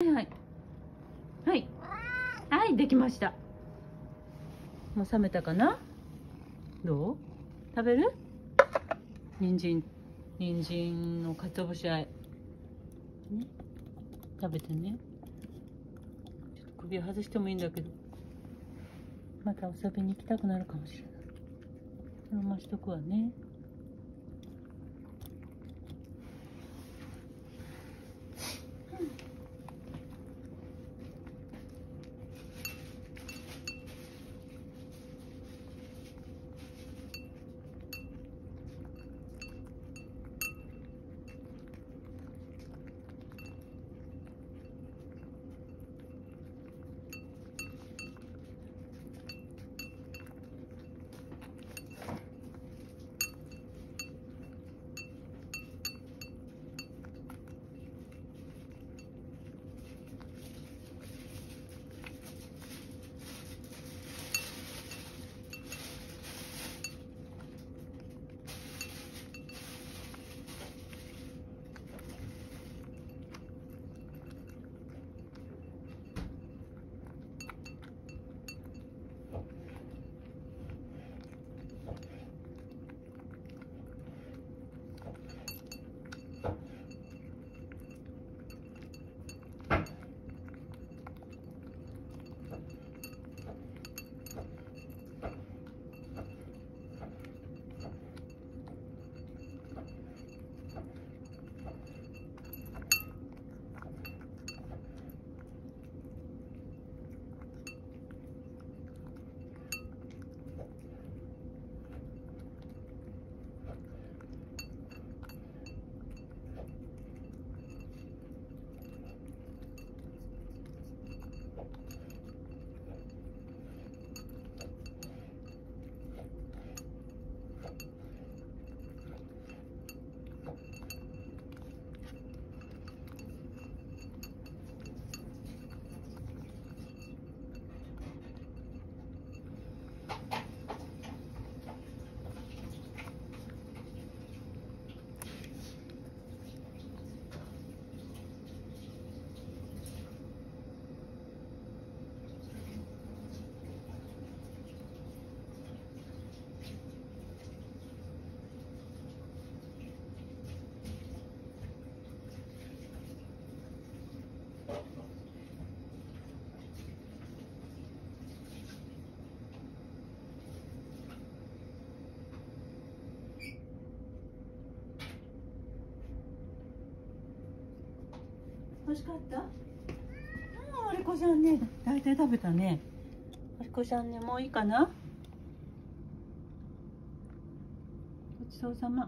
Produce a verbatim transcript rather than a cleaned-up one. はいはいはい、できました。もう冷めたかな。どう食べる？人参、人参の鰹節あえ、ね、食べてね。ちょっと首外してもいいんだけど、また遊びに行きたくなるかもしれない。そのまましとくわね。美味しかった？うん、お利口ちゃんね、大体食べたね。お利口ちゃんね、もういいかな。ごちそうさま。